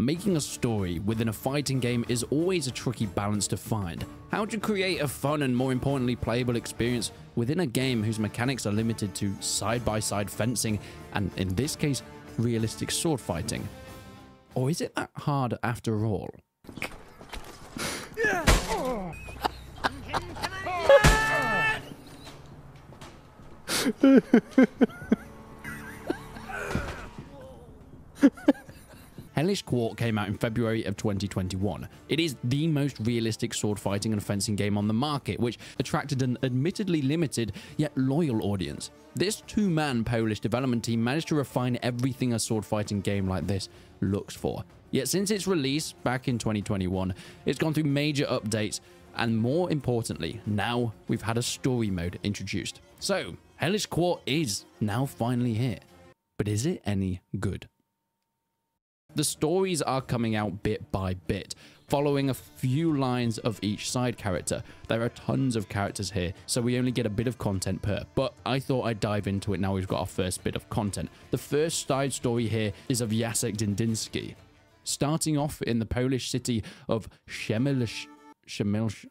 Making a story within a fighting game is always a tricky balance to find. How do you create a fun and, more importantly, playable experience within a game whose mechanics are limited to side-by-side fencing and, in this case, realistic sword fighting? Or is it that hard after all? Hellish Quart came out in February of 2021. It is the most realistic sword fighting and fencing game on the market, which attracted an admittedly limited yet loyal audience. This two-man Polish development team managed to refine everything a sword fighting game like this looks for. Yet since its release back in 2021, it's gone through major updates, and more importantly, now we've had a story mode introduced. So, Hellish Quart is now finally here. But is it any good? The stories are coming out bit by bit, following a few lines of each side character. There are tons of characters here, so we only get a bit of content per, but I thought I'd dive into it now we've got our first bit of content. The first side story here is of Jacek Dindinski, starting off in the Polish city of Przemyśl.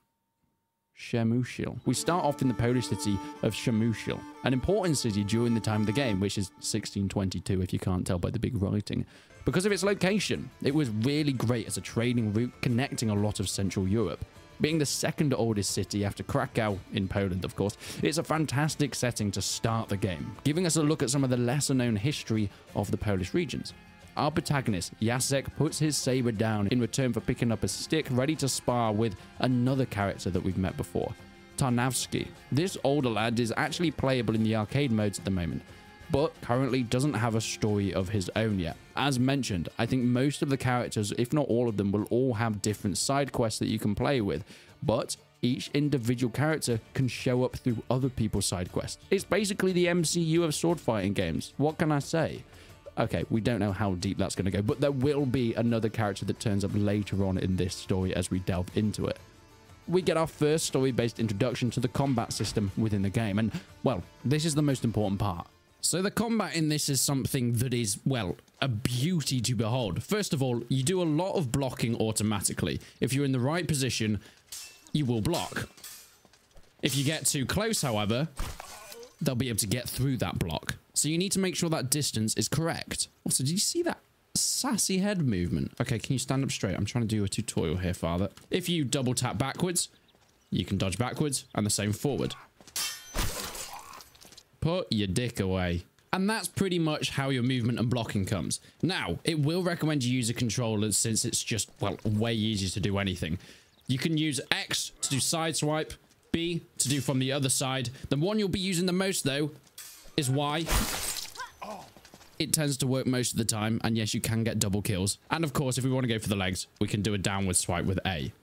We start off in the Polish city of Przemyśl, an important city during the time of the game, which is 1622 if you can't tell by the big writing. Because of its location, it was really great as a trading route connecting a lot of Central Europe. Being the second oldest city after Krakow, in Poland of course, it's a fantastic setting to start the game, giving us a look at some of the lesser-known history of the Polish regions. Our protagonist, Jacek, puts his saber down in return for picking up a stick ready to spar with another character that we've met before, Tarnavsky. This older lad is actually playable in the arcade modes at the moment, but currently doesn't have a story of his own yet. As mentioned, I think most of the characters, if not all of them, will all have different side quests that you can play with, but each individual character can show up through other people's side quests. It's basically the MCU of sword fighting games. What can I say? Okay, we don't know how deep that's going to go, but there will be another character that turns up later on in this story as we delve into it. We get our first story-based introduction to the combat system within the game, and, well, this is the most important part. So the combat in this is something that is, well, a beauty to behold. First of all, you do a lot of blocking automatically. If you're in the right position, you will block. If you get too close, however, they'll be able to get through that block. So you need to make sure that distance is correct. Also, did you see that sassy head movement? Okay, can you stand up straight? I'm trying to do a tutorial here, father. If you double tap backwards, you can dodge backwards, and the same forward. Put your dick away. And that's pretty much how your movement and blocking comes. Now, it will recommend you use a controller since it's just, well, way easier to do anything. You can use X to do side swipe, B to do from the other side. The one you'll be using the most, though, is why it tends to work most of the time, and yes, you can get double kills. And of course, if we want to go for the legs, we can do a downward swipe with A.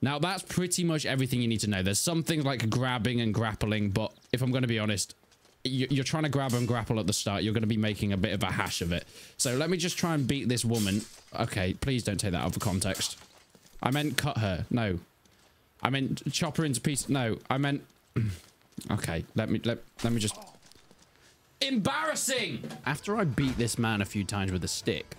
Now, that's pretty much everything you need to know. There's some things like grabbing and grappling, but if I'm going to be honest, you're trying to grab and grapple at the start. You're going to be making a bit of a hash of it. So let me just try and beat this woman. Okay, please don't take that out of context. I meant cut her. No. I meant chop her into pieces. No, I meant... Okay, let me just... Embarrassing! After I beat this man a few times with a stick,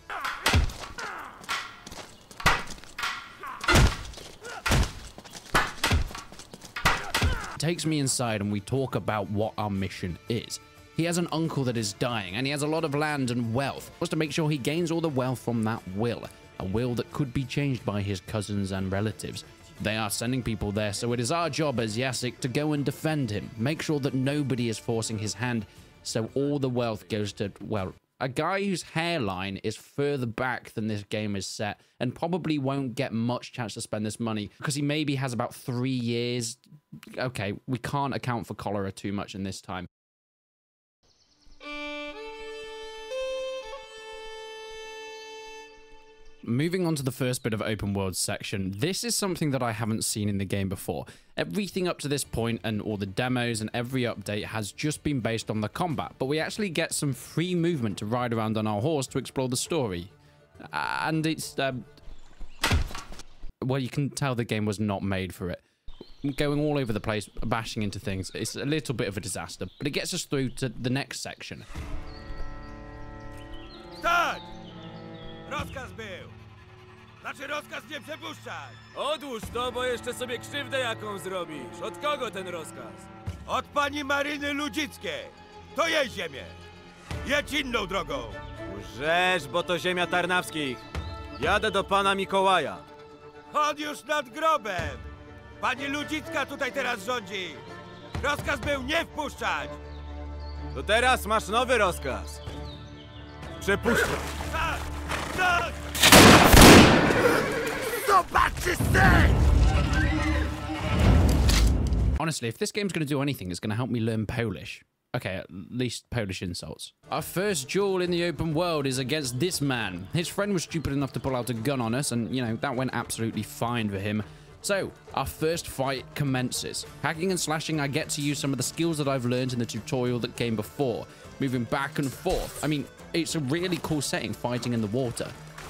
it takes me inside and we talk about what our mission is. He has an uncle that is dying and he has a lot of land and wealth. He wants to make sure he gains all the wealth from that will, a will that could be changed by his cousins and relatives. They are sending people there, so it is our job as Jacek to go and defend him, make sure that nobody is forcing his hand. So all the wealth goes to, well, a guy whose hairline is further back than this game is set and probably won't get much chance to spend this money because he maybe has about 3 years. Okay, we can't account for cholera too much in this time. Moving on to the first bit of open world section, this is something that I haven't seen in the game before. Everything up to this point and all the demos and every update has just been based on the combat, but we actually get some free movement to ride around on our horse to explore the story. And it's... well, you can tell the game was not made for it. Going all over the place, bashing into things, it's a little bit of a disaster, but it gets us through to the next section. Start! Znaczy rozkaz nie przepuszczać! Odłóż to, bo jeszcze sobie krzywdę jaką zrobisz. Od kogo ten rozkaz? Od pani Maryny Ludzickiej. To jej ziemię. Jedź inną drogą. Rzecz, bo to ziemia Tarnawskich. Jadę do pana Mikołaja. On już nad grobem. Pani Ludzicka tutaj teraz rządzi. Rozkaz był nie wpuszczać. To teraz masz nowy rozkaz. Przepuszczam. Tak, tak. Honestly, if this game's going to do anything, it's going to help me learn Polish. Okay, at least Polish insults. Our first duel in the open world is against this man. His friend was stupid enough to pull out a gun on us, and, you know, that went absolutely fine for him. So, our first fight commences. Hacking and slashing, I get to use some of the skills that I've learned in the tutorial that came before. Moving back and forth. I mean, it's a really cool setting, fighting in the water.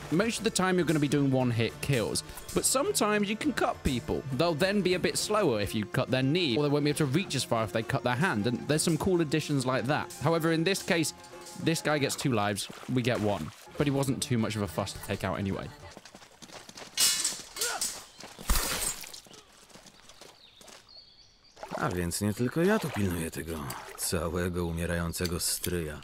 Most of the time, you're going to be doing one-hit kills, but sometimes you can cut people. They'll then be a bit slower if you cut their knee, or they won't be able to reach as far if they cut their hand, and there's some cool additions like that. However, in this case, this guy gets 2 lives, we get 1, but he wasn't too much of a fuss to take out anyway. A więc nie tylko ja tu pilnuję tego całego umierającego stryja.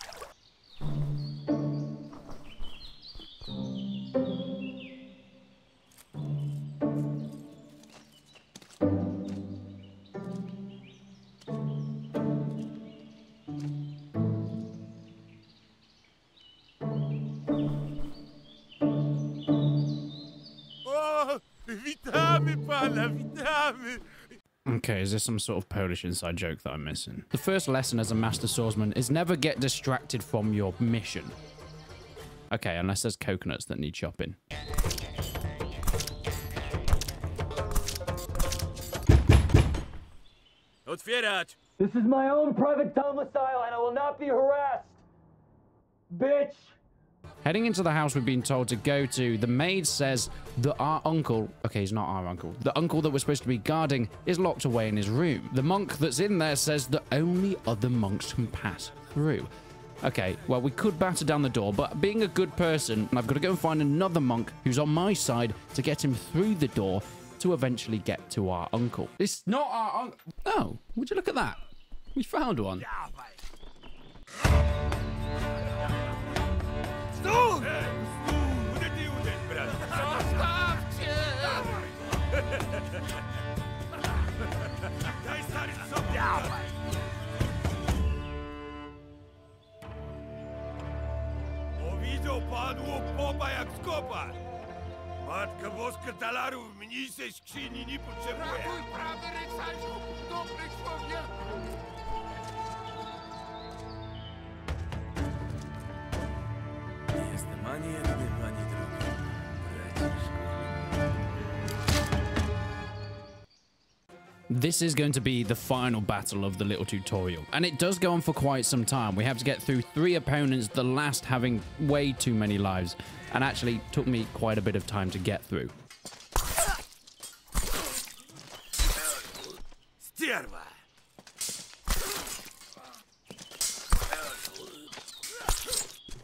Okay, is there some sort of Polish inside joke that I'm missing? The first lesson as a master swordsman is never get distracted from your mission. Okay, unless there's coconuts that need chopping. This is my own private domicile and I will not be harassed. Bitch! Heading into the house we've been told to go to, the maid says that our uncle, okay, he's not our uncle, the uncle that we're supposed to be guarding is locked away in his room. The monk that's in there says that only other monks can pass through. Okay, well, we could batter down the door, but being a good person, I've got to go and find another monk who's on my side to get him through the door to eventually get to our uncle. It's not our uncle. Oh, would you look at that? We found one. Nie jestem ani jednym, ani drugim. This is going to be the final battle of the little tutorial, and it does go on for quite some time. We have to get through 3 opponents, the last having way too many lives, and actually took me quite a bit of time to get through.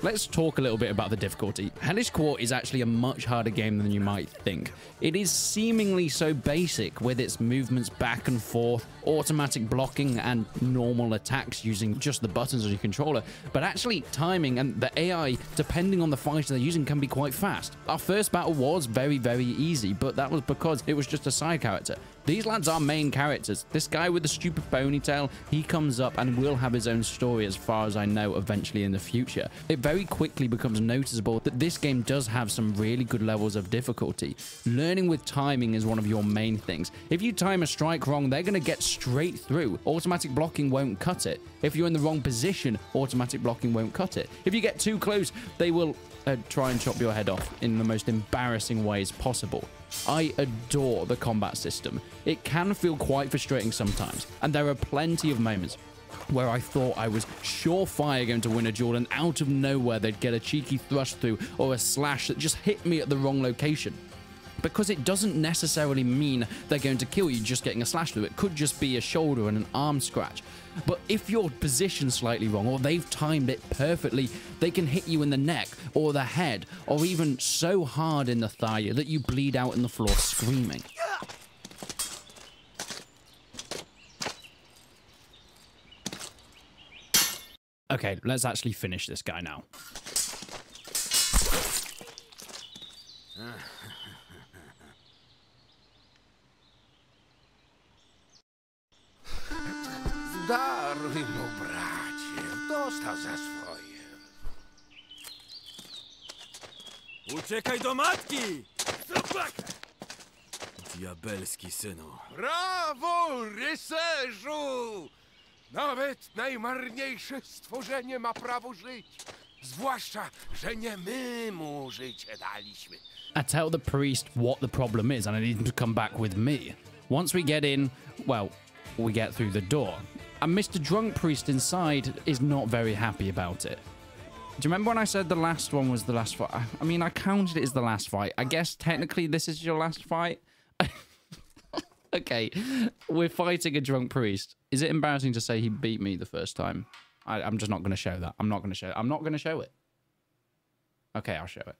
Let's talk a little bit about the difficulty. Hellish Quart is actually a much harder game than you might think. It is seemingly so basic with its movements back and forth, automatic blocking and normal attacks using just the buttons on your controller, but actually timing and the AI, depending on the fighter they're using, can be quite fast. Our first battle was very, very easy, but that was because it was just a side character. These lads are main characters. This guy with the stupid ponytail, he comes up and will have his own story as far as I know eventually in the future. It very quickly becomes noticeable that this game does have some really good levels of difficulty. Learning with timing is one of your main things. If you time a strike wrong, they're going to get straight through. Automatic blocking won't cut it. If you're in the wrong position, automatic blocking won't cut it. If you get too close, they will try and chop your head off in the most embarrassing ways possible. I adore the combat system. It can feel quite frustrating sometimes, and there are plenty of moments where I thought I was surefire going to win a duel, and out of nowhere they'd get a cheeky thrust through or a slash that just hit me at the wrong location. because it doesn't necessarily mean they're going to kill you just getting a slash through. It could just be a shoulder and an arm scratch. But if you're positioned slightly wrong, or they've timed it perfectly, they can hit you in the neck or the head, or even so hard in the thigh that you bleed out on the floor screaming. Okay, let's actually finish this guy now. Zdarli mu, bracie. Dostał za swoje. Uciekaj do matki! Zobaka! Diabelski synu. Brawo, rycerzu! Nawet najmarniejsze stworzenie ma prawo żyć. Zwłaszcza, że nie my mu życie daliśmy. I tell the priest what the problem is, and I need him to come back with me. Once we get in, well, we get through the door. And Mr. Drunk Priest inside is not very happy about it. Do you remember when I said the last one was the last fight? I mean, I counted it as the last fight. I guess technically this is your last fight. Okay, we're fighting a drunk priest. Is it embarrassing to say he beat me the first time? I'm just not going to show that. I'm not going to show it. I'm not going to show it. Okay, I'll show it.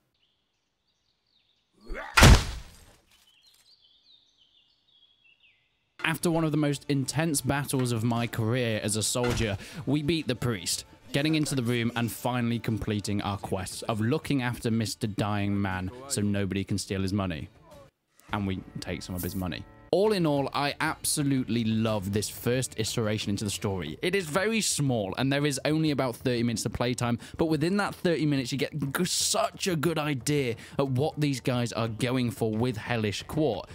After one of the most intense battles of my career as a soldier, we beat the priest, getting into the room and finally completing our quest of looking after Mr. Dying Man so nobody can steal his money. And we take some of his money. All in all, I absolutely love this first iteration into the story. It is very small, and there is only about 30 minutes of playtime, but within that 30 minutes, you get such a good idea of what these guys are going for with Hellish Quart.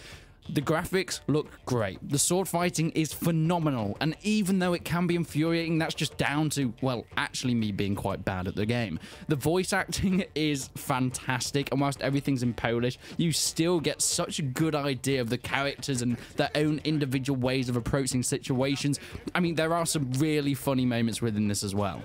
The graphics look great. The sword fighting is phenomenal, and even though it can be infuriating, that's just down to, well, actually me being quite bad at the game. The voice acting is fantastic, and whilst everything's in Polish, you still get such a good idea of the characters and their own individual ways of approaching situations. I mean, there are some really funny moments within this as well.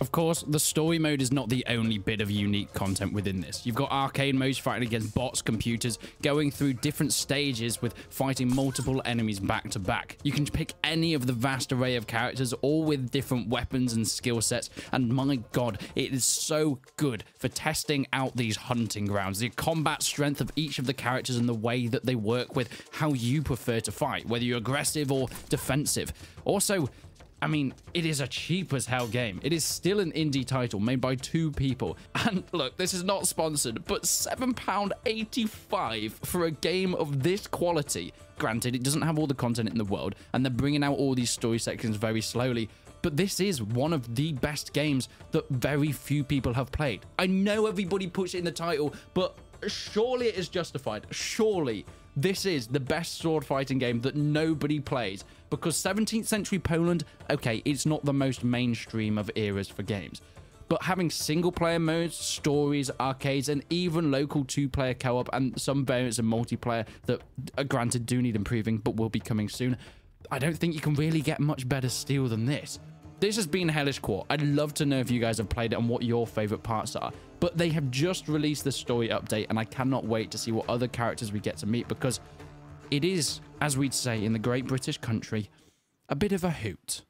Of course, the story mode is not the only bit of unique content within this. You've got arcade modes fighting against bots, computers, going through different stages with fighting multiple enemies back to back. You can pick any of the vast array of characters, all with different weapons and skill sets, and my god, it is so good for testing out these hunting grounds. The combat strength of each of the characters and the way that they work with how you prefer to fight, whether you're aggressive or defensive. Also, I mean, it is a cheap as hell game. It is still an indie title made by two people. And look, this is not sponsored, but £7.85 for a game of this quality. Granted, it doesn't have all the content in the world, and they're bringing out all these story sections very slowly. But this is one of the best games that very few people have played. I know everybody puts it in the title, but surely it is justified. Surely. This is the best sword fighting game that nobody plays, because 17th century Poland, okay, it's not the most mainstream of eras for games. But having single player modes, stories, arcades, and even local 2-player co-op and some variants of multiplayer that, granted, do need improving, but will be coming soon, I don't think you can really get much better steel than this. This has been Hellish Quart. I'd love to know if you guys have played it and what your favourite parts are. But they have just released the story update, and I cannot wait to see what other characters we get to meet, because it is, as we'd say in the great British country, a bit of a hoot.